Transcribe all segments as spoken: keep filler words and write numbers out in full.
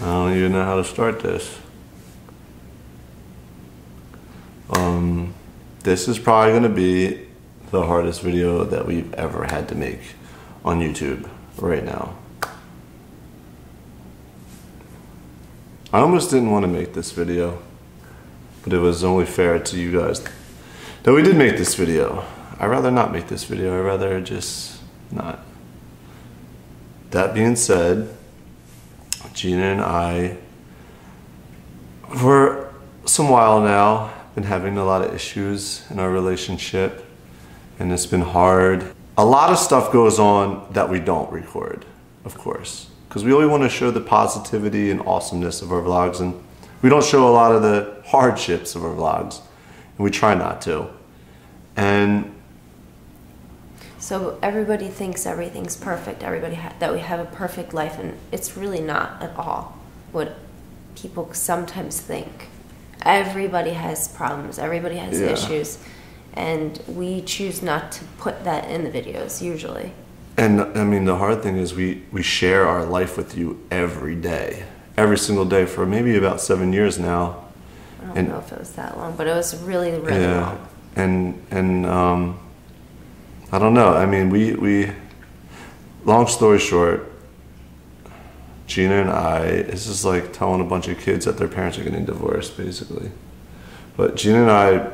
I don't even know how to start this. Um, this is probably going to be the hardest video that we've ever had to make on YouTube right now. I almost didn't want to make this video, but it was only fair to you guys that we did make this video. I'd rather not make this video, I'd rather just not. That being said, Jeana and I, for some while now, been having a lot of issues in our relationship, and it's been hard. A lot of stuff goes on that we don't record, of course, because we only want to show the positivity and awesomeness of our vlogs, and we don't show a lot of the hardships of our vlogs, and we try not to. And so everybody thinks everything's perfect, everybody ha that we have a perfect life, and it's really not at all what people sometimes think. Everybody has problems, everybody has yeah. issues, and we choose not to put that in the videos usually. And I mean, the hard thing is we, we share our life with you every day, every single day for maybe about seven years now. I don't and, know if it was that long, but it was really, really yeah. long. And, and um, I don't know, I mean, we, we, long story short, Jeana and I, it's just like telling a bunch of kids that their parents are getting divorced, basically. But Jeana and I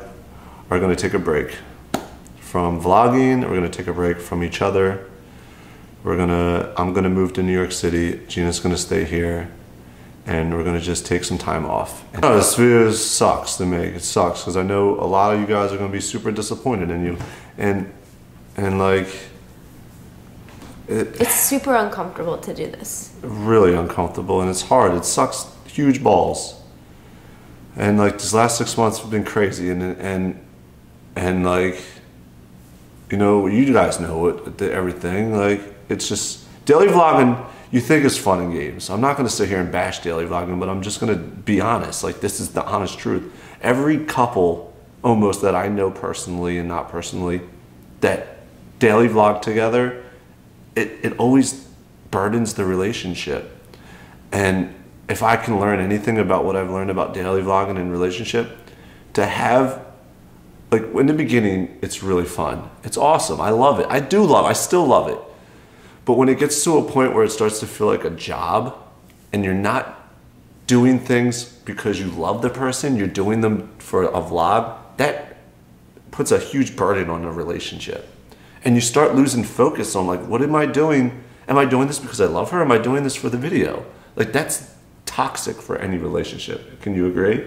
are gonna take a break from vlogging, we're gonna take a break from each other. We're gonna, I'm gonna move to New York City, Jeana's gonna stay here, and we're gonna just take some time off. No, this video sucks to make, it sucks, because I know a lot of you guys are gonna be super disappointed in you, and and like... It, it's super uncomfortable to do this. Really uncomfortable, and it's hard, it sucks huge balls. And like, this last six months have been crazy, and and and like, you know, you guys know it, everything, like, it's just, daily vlogging, you think it's fun and games. I'm not gonna sit here and bash daily vlogging, but I'm just gonna be honest. Like, this is the honest truth. Every couple, almost, that I know personally and not personally, that daily vlog together, it, it always burdens the relationship. And if I can learn anything about what I've learned about daily vlogging and relationship, to have, like, in the beginning, it's really fun. It's awesome, I love it. I do love, I still love it. But when it gets to a point where it starts to feel like a job, and you're not doing things because you love the person, you're doing them for a vlog, that puts a huge burden on the relationship. And you start losing focus on, like, what am I doing? Am I doing this because I love her? Am I doing this for the video? Like, that's toxic for any relationship. Can you agree?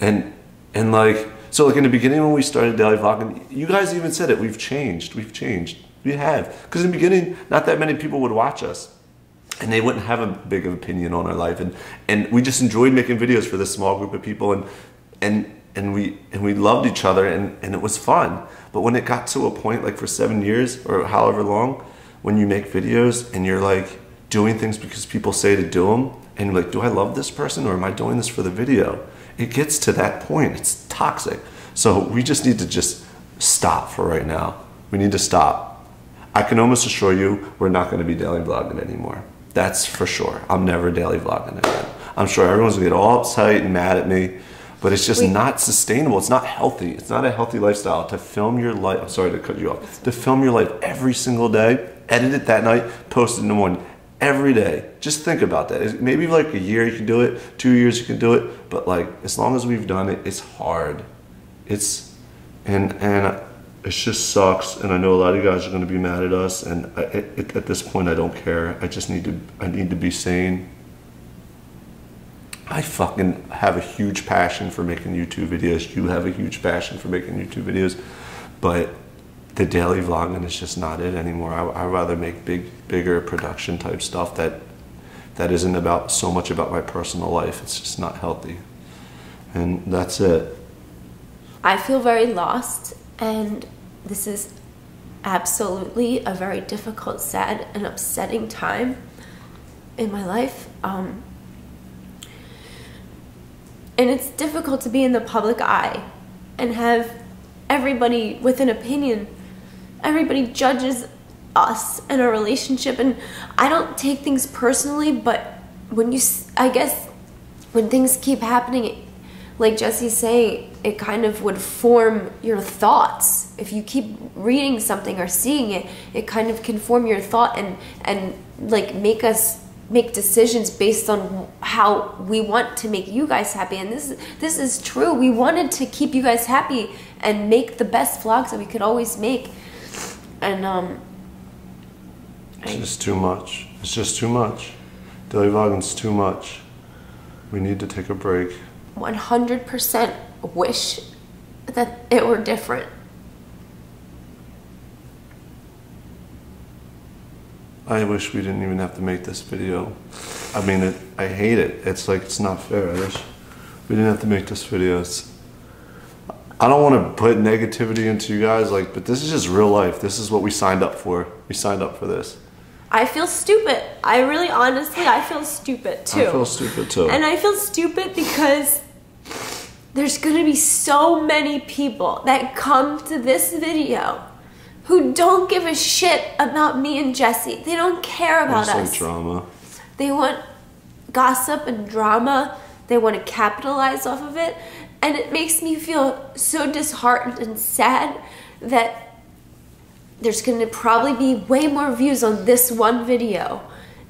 And, and like, so like in the beginning when we started daily vlogging, you guys even said it, we've changed, we've changed. We have, because in the beginning, not that many people would watch us, and they wouldn't have a big of opinion on our life, and and we just enjoyed making videos for this small group of people, and and and we and we loved each other, and and it was fun. But when it got to a point, like for seven years or however long, when you make videos and you're like doing things because people say to do them, and you're like, do I love this person or am I doing this for the video? It gets to that point. It's toxic. So we just need to just stop for right now. We need to stop. I can almost assure you we're not going to be daily vlogging anymore. That's for sure. I'm never daily vlogging again. I'm sure everyone's going to get all uptight and mad at me, but it's just Wait. not sustainable. It's not healthy. It's not a healthy lifestyle to film your life. I'm sorry to cut you off. To film your life every single day, edit it that night, post it in the morning, every day. Just think about that. Maybe like a year you can do it, two years you can do it, but like as long as we've done it, it's hard. It's, and, and, it just sucks, and I know a lot of you guys are going to be mad at us, and I, it, at this point I don't care. I just need to, I need to be sane. I fucking have a huge passion for making YouTube videos. You have a huge passion for making YouTube videos, but the daily vlogging is just not it anymore. I, I'd rather make big, bigger production type stuff that that isn't about so much about my personal life. It's just not healthy, and that's it. I feel very lost. And this is absolutely a very difficult, sad, and upsetting time in my life. Um, and it's difficult to be in the public eye and have everybody with an opinion. Everybody judges us and our relationship. And I don't take things personally, but when you, I guess, when things keep happening, like Jesse's saying, it kind of would form your thoughts. If you keep reading something or seeing it, it kind of can form your thought and, and like make us make decisions based on how we want to make you guys happy. And this, this is true. We wanted to keep you guys happy and make the best vlogs that we could always make. And um, it's I, just too much. It's just too much. Daily vlogging's too much. We need to take a break. one hundred percent wish that it were different. I wish we didn't even have to make this video. I mean, it, I hate it. It's like, it's not fair. I wish we didn't have to make this video. It's, I don't want to put negativity into you guys, like, but this is just real life. This is what we signed up for. We signed up for this. I feel stupid. I really, honestly, I feel stupid too. I feel stupid too. And I feel stupid because there's gonna be so many people that come to this video who don't give a shit about me and Jesse. They don't care about us. They just like drama. They want gossip and drama. They want to capitalize off of it. And it makes me feel so disheartened and sad that there's going to probably be way more views on this one video.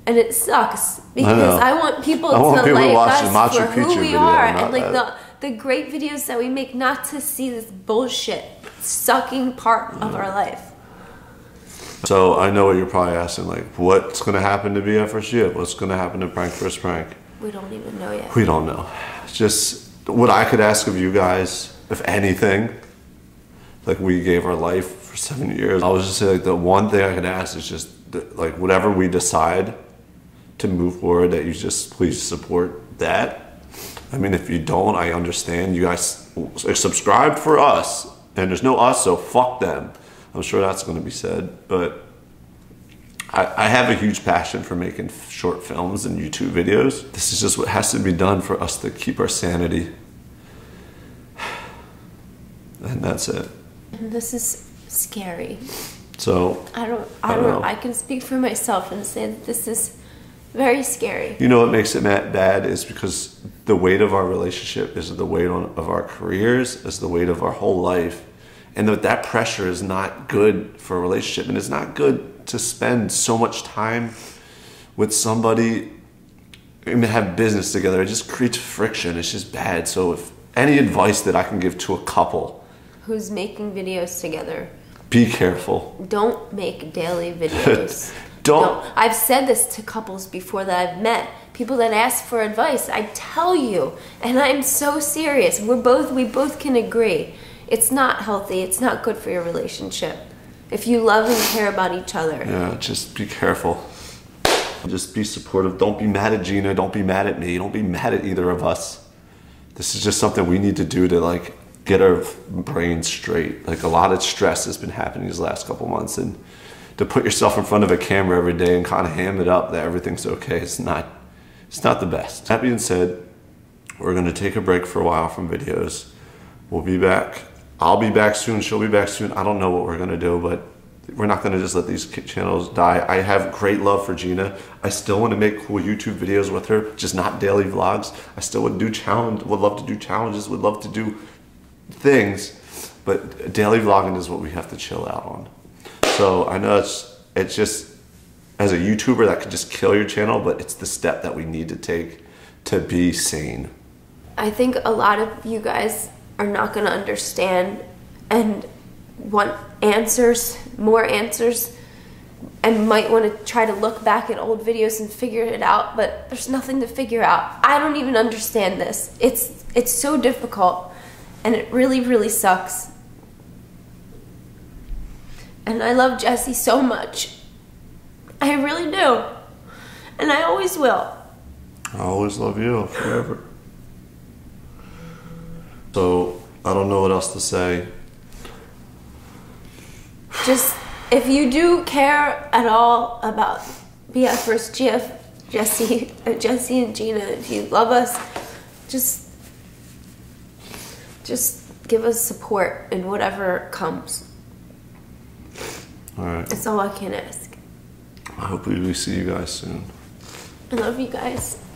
And it sucks because I, I want people I want to people like us for who Picchu we are and like the, the great videos that we make, not to see this bullshit sucking part yeah. of our life. So I know what you're probably asking, like, what's going to happen to B F versus. G F? What's going to happen to Prank First Prank? We don't even know yet. We don't know. Just what I could ask of you guys, if anything, like we gave our life for seven years. I was just saying, like, the one thing I could ask is just like whatever we decide to move forward, that you just please support that. I mean, if you don't, I understand. You guys subscribed for us. And there's no us, so fuck them. I'm sure that's going to be said, but I, I have a huge passion for making short films and YouTube videos. This is just what has to be done for us to keep our sanity. And that's it. And this is scary. So I don't, I, I don't know. I can speak for myself and say that this is very scary. You know what makes it bad is because the weight of our relationship is the weight on, of our careers, is the weight of our whole life. And that, that pressure is not good for a relationship. And it's not good to spend so much time with somebody and have business together. It just creates friction. It's just bad. So if any advice that I can give to a couple who's making videos together, be careful. Don't make daily videos. Don't. No, I've said this to couples before that I've met. People that ask for advice, I tell you, and I'm so serious. We're both, we both can agree. It's not healthy. It's not good for your relationship. If you love and care about each other. Yeah, just be careful. Just be supportive. Don't be mad at Jeana. Don't be mad at me. Don't be mad at either of us. This is just something we need to do to like get our brains straight. Like a lot of stress has been happening these last couple months, and to put yourself in front of a camera every day and kind of ham it up that everything's okay, it's not, it's not the best. That being said, we're gonna take a break for a while from videos. We'll be back. I'll be back soon, she'll be back soon. I don't know what we're gonna do, but we're not gonna just let these channels die. I have great love for Jeana. I still wanna make cool YouTube videos with her, just not daily vlogs. I still would do challenge, would love to do challenges, would love to do things, but daily vlogging is what we have to chill out on. So I know it's, it's just, as a YouTuber, that could just kill your channel, but it's the step that we need to take to be sane. I think a lot of you guys are not gonna understand and want answers, more answers, and might wanna try to look back at old videos and figure it out, but there's nothing to figure out. I don't even understand this. It's, it's so difficult, and it really, really sucks. And I love Jesse so much. I really do. And I always will. I always love you, forever. So, I don't know what else to say. Just, if you do care at all about B F versus. G F, Jesse, uh, Jesse and Jeana, if you love us, just, just give us support in whatever comes. All right. That's all I can ask. I hope we see you guys soon. I love you guys.